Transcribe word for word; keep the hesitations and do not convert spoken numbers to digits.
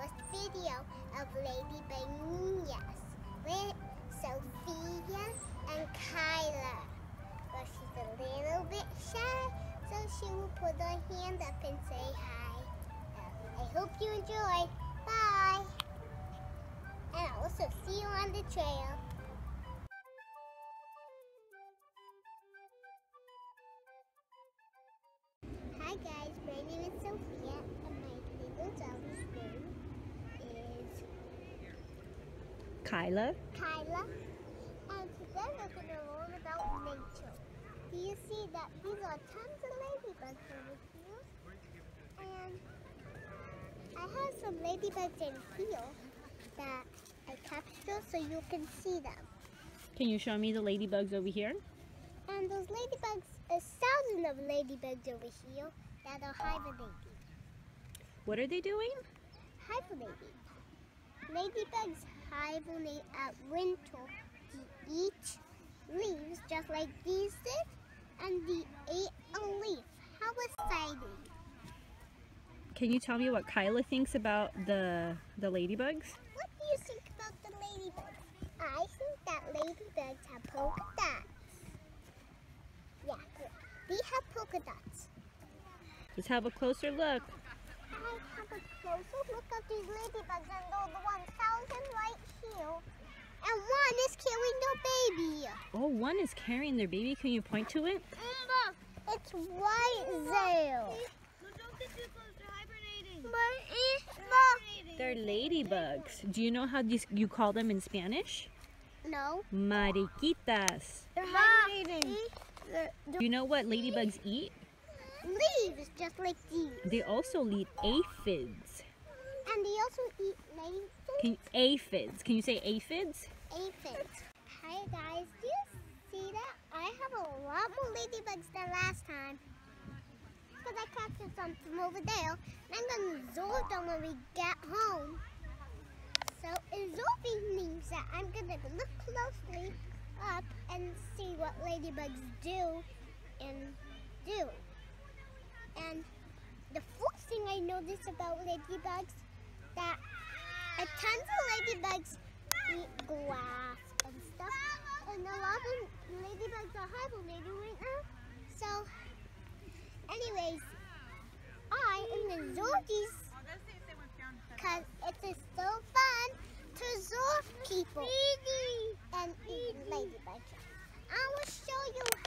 first video of Lady Bananas with Sophia and Kyla. But she's a little bit shy, so she will put her hand up and say hi. I hope you enjoy. Bye. And I'll also see you on the trail. Hi guys, my name is Sophia and my little doll's name is Kyla. Kyla. And today we're going to learn about nature. Do you see that these are tons of ladybugs over here? And I have some ladybugs in here that I captured so you can see them. Can you show me the ladybugs over here? And those ladybugs, a thousand of ladybugs over here that are hibernating. What are they doing? Hibernating. Ladybugs hibernate at winter. They eat leaves just like these did, and they ate a leaf. How exciting! Can you tell me what Kyla thinks about the the ladybugs? What do you think about the ladybugs? I think that ladybugs have polka dots. Yeah, we have polka dots. Let's have a closer look. I have a closer look at these ladybugs and all the one thousand right here. And one is carrying their baby. Oh, one is carrying their baby. Can you point to it? Look, it's right there. Look, they're hibernating. They're ladybugs. Do you know how these, you call them in Spanish? No. Mariquitas. They're hibernating. Do you know what ladybugs eat? Leaves, just like these. They also eat aphids. And they also eat aphids. Can you, aphids. Can you say aphids? Aphids. Hi guys, do you see that? I have a lot more ladybugs than last time. Because I captured some from over there. And I'm going to absorb them when we get home. So absorbing means that I'm going to look closely up and see what ladybugs do and do. And the first thing I noticed about ladybugs that a tons of ladybugs eat grass and stuff, and a lot of ladybugs are hibernating right now. So, anyways, I am going to absorb these because it is so fun to absorb people. And eat ladybugs. I will show you